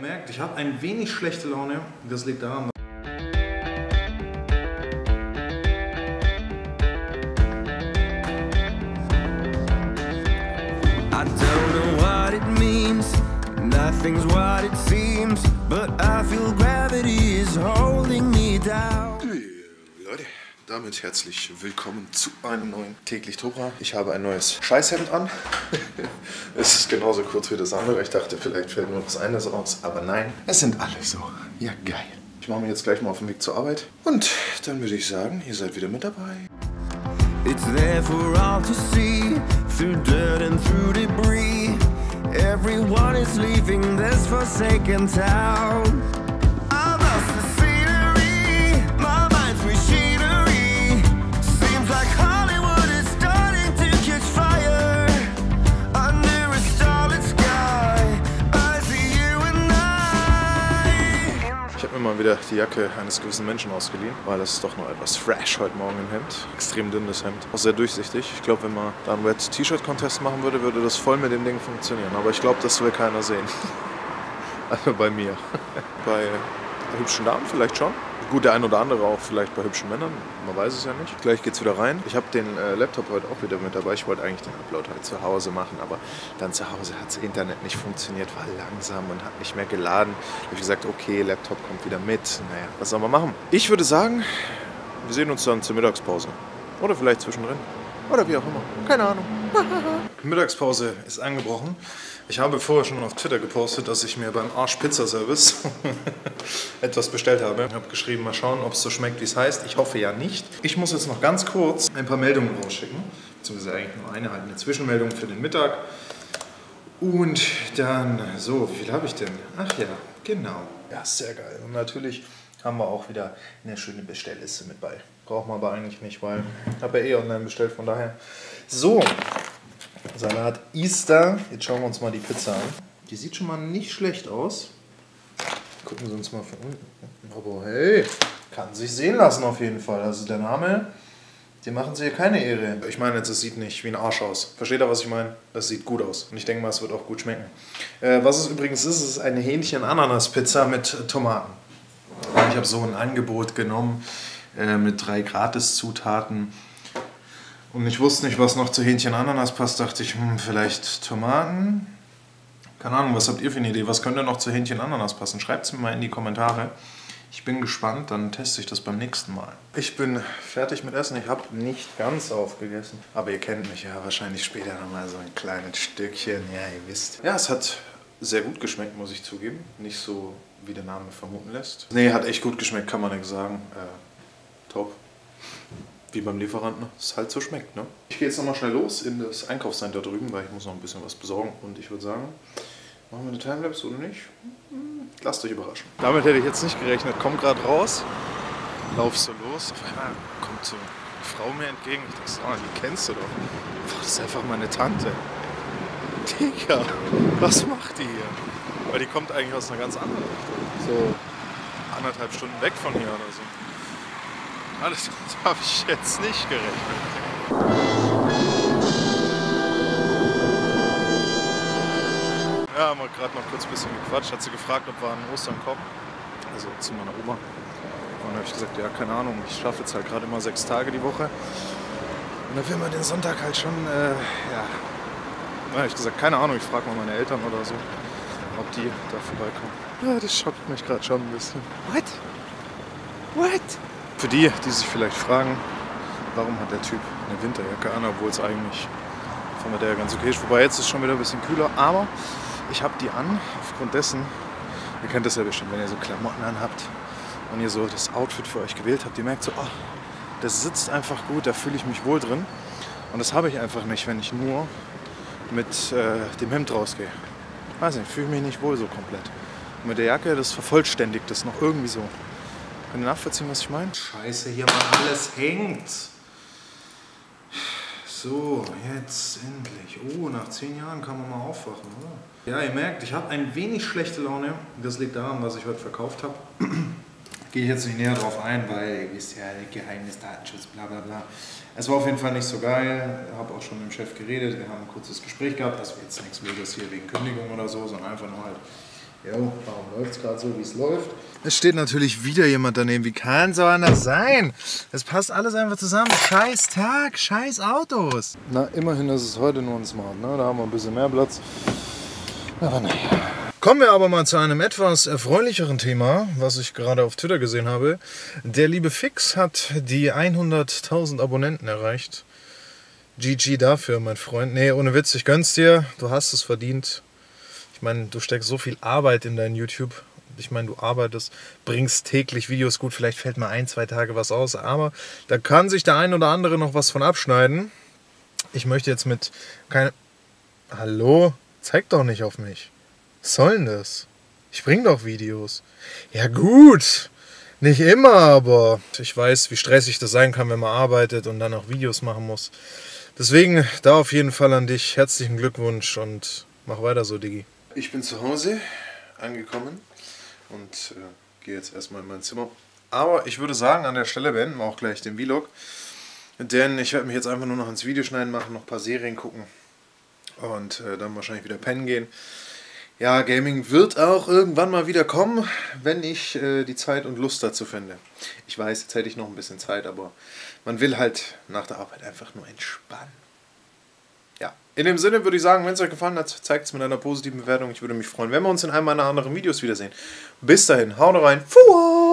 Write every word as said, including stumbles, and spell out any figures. ihr merkt, ich habe ein wenig schlechte Laune. Das liegt daran, I don't know what it means, nothing's what it seems, but I feel gravity is holding me down. Leute, damit herzlich willkommen zu einem neuen täglich Tobra. Ich habe ein neues Scheißhemd an. Es ist genauso kurz wie das andere. Ich dachte, vielleicht fällt nur das eine so aus, aber nein, es sind alle so. Ja, geil. Ich mache mich jetzt gleich mal auf den Weg zur Arbeit und dann würde ich sagen, ihr seid wieder mit dabei. It's there for all to see, through dirt and through debris. Everyone is leaving this forsaken town. I lost the scenery, my mind's machinery. Seems like Hollywood is starting to catch fire. Under a starlit sky, I see you and I. Ich habe mir mal wieder die Jacke eines gewissen Menschen ausgeliehen, weil das ist doch noch etwas fresh heute Morgen im Hemd. Extrem dünnes Hemd, auch sehr durchsichtig. Ich glaube, wenn man da einen Red-T-Shirt-Contest machen würde, würde das voll mit dem Ding funktionieren. Aber ich glaube, das will keiner sehen. Also bei mir. Bei hübschen Damen vielleicht schon. Gut, der ein oder andere auch vielleicht bei hübschen Männern, man weiß es ja nicht. Gleich geht's wieder rein. Ich habe den äh, Laptop heute auch wieder mit dabei. Ich wollte eigentlich den Upload halt zu Hause machen, aber dann zu Hause hat das Internet nicht funktioniert, war langsam und hat nicht mehr geladen. Da habe ich gesagt, okay, Laptop kommt wieder mit. Naja, was soll man machen? Ich würde sagen, wir sehen uns dann zur Mittagspause. Oder vielleicht zwischendrin. Oder wie auch immer. Keine Ahnung. Mittagspause ist angebrochen. Ich habe vorher schon auf Twitter gepostet, dass ich mir beim Arsch Pizza Service etwas bestellt habe. Ich habe geschrieben, mal schauen, ob es so schmeckt, wie es heißt. Ich hoffe ja nicht. Ich muss jetzt noch ganz kurz ein paar Meldungen rausschicken. Beziehungsweise eigentlich nur eine, halt eine Zwischenmeldung für den Mittag. Und dann, so, wie viel habe ich denn? Ach ja, genau. Ja, sehr geil. Und natürlich haben wir auch wieder eine schöne Bestellliste mit bei. Braucht man aber eigentlich nicht, weil ich habe ja eh online bestellt, von daher. So, Salat Easter. Jetzt schauen wir uns mal die Pizza an. Die sieht schon mal nicht schlecht aus. Gucken Sie uns mal von unten. Aber hey, kann sich sehen lassen auf jeden Fall. Also der Name, dem machen Sie hier keine Ehre. Ich meine jetzt, es sieht nicht wie ein Arsch aus. Versteht ihr, was ich meine? Das sieht gut aus. Und ich denke mal, es wird auch gut schmecken. Äh, was es übrigens ist, ist eine Hähnchen-Ananas-Pizza mit Tomaten. Ich habe so ein Angebot genommen äh, mit drei Gratis-Zutaten und ich wusste nicht, was noch zu Hähnchen-Ananas passt, dachte ich, hm, vielleicht Tomaten? Keine Ahnung, was habt ihr für eine Idee? Was könnte noch zu Hähnchen-Ananas passen? Schreibt es mir mal in die Kommentare. Ich bin gespannt, dann teste ich das beim nächsten Mal. Ich bin fertig mit Essen, ich habe nicht ganz aufgegessen. Aber ihr kennt mich ja wahrscheinlich später nochmal so ein kleines Stückchen, ja ihr wisst. Ja, es hat sehr gut geschmeckt, muss ich zugeben. Nicht so, wie der Name vermuten lässt. Nee, hat echt gut geschmeckt, kann man nichts sagen. Äh, top. Wie beim Lieferanten, ne? Es halt so schmeckt, ne? Ich gehe jetzt nochmal schnell los in das Einkaufscenter drüben, weil ich muss noch ein bisschen was besorgen. Und ich würde sagen, machen wir eine Timelapse oder nicht? Lasst euch überraschen. Damit hätte ich jetzt nicht gerechnet. Komm gerade raus, lauf so los. Auf einmal kommt so eine Frau mir entgegen. Ich dachte, oh, die kennst du doch. Boah, das ist einfach meine Tante. Digga, was macht die hier? Weil die kommt eigentlich aus einer ganz anderen Richtung. So anderthalb Stunden weg von hier oder so. Alles habe ich jetzt nicht gerechnet. Ja, haben wir gerade noch kurz ein bisschen gequatscht. Hat sie gefragt, ob wir an Ostern kommen. Also zu meiner Oma. Und dann habe ich gesagt, ja, keine Ahnung. Ich schaffe jetzt halt gerade immer sechs Tage die Woche. Und dann will man den Sonntag halt schon, äh, ja. Dann habe ich gesagt, keine Ahnung, ich frage mal meine Eltern oder so, ob die da vorbeikommen. Ja, das schockt mich gerade schon ein bisschen. What? What? Für die, die sich vielleicht fragen, warum hat der Typ eine Winterjacke an, obwohl es eigentlich von der ganz okay ist. Wobei, jetzt ist schon wieder ein bisschen kühler, aber ich habe die an, aufgrund dessen, ihr kennt das ja bestimmt, wenn ihr so Klamotten anhabt und ihr so das Outfit für euch gewählt habt, ihr merkt so, oh, das sitzt einfach gut, da fühle ich mich wohl drin. Und das habe ich einfach nicht, wenn ich nur mit äh, dem Hemd rausgehe. Weiß nicht, fühle mich nicht wohl so komplett. Und mit der Jacke, das vervollständigt das noch irgendwie so. Könnt ihr nachvollziehen, was ich meine? Scheiße, hier mal alles hängt. So, jetzt endlich. Oh, nach zehn Jahren kann man mal aufwachen, oder? Ja, ihr merkt, ich habe ein wenig schlechte Laune. Das liegt daran, was ich heute verkauft habe. Gehe ich jetzt nicht näher drauf ein, weil ihr wisst ja, Geheimnis, Datenschutz, bla bla bla. Es war auf jeden Fall nicht so geil, ich habe auch schon mit dem Chef geredet, wir haben ein kurzes Gespräch gehabt, dass wir jetzt nichts Wildes hier wegen Kündigung oder so, sondern einfach nur halt, Jo, warum läuft es gerade so, wie es läuft? Es steht natürlich wieder jemand daneben. Wie kann so anders sein? Es passt alles einfach zusammen. Scheiß Tag, scheiß Autos. Na, immerhin ist es heute nur ein Smart, ne? Da haben wir ein bisschen mehr Platz. Aber naja. Kommen wir aber mal zu einem etwas erfreulicheren Thema, was ich gerade auf Twitter gesehen habe. Der liebe Fix hat die hunderttausend Abonnenten erreicht. G G dafür, mein Freund. Nee, ohne Witz, ich gönn's dir. Du hast es verdient. Ich meine, du steckst so viel Arbeit in dein YouTube. Ich meine, du arbeitest, bringst täglich Videos gut. Vielleicht fällt mal ein, zwei Tage was aus. Aber da kann sich der ein oder andere noch was von abschneiden. Ich möchte jetzt mit keine... Hallo? Zeig doch nicht auf mich. Was soll denn das? Ich bring doch Videos. Ja gut, nicht immer, aber ich weiß, wie stressig das sein kann, wenn man arbeitet und dann auch Videos machen muss. Deswegen da auf jeden Fall an dich herzlichen Glückwunsch und mach weiter so, Diggi. Ich bin zu Hause angekommen und äh, gehe jetzt erstmal in mein Zimmer. Aber ich würde sagen, an der Stelle beenden wir auch gleich den Vlog. Denn ich werde mich jetzt einfach nur noch ans Videoschneiden machen, noch ein paar Serien gucken und äh, dann wahrscheinlich wieder pennen gehen. Ja, Gaming wird auch irgendwann mal wieder kommen, wenn ich äh, die Zeit und Lust dazu finde. Ich weiß, jetzt hätte ich noch ein bisschen Zeit, aber man will halt nach der Arbeit einfach nur entspannen. Ja, in dem Sinne würde ich sagen, wenn es euch gefallen hat, zeigt es mit einer positiven Bewertung. Ich würde mich freuen, wenn wir uns in einem meiner anderen Videos wiedersehen. Bis dahin, haut rein. Fuah!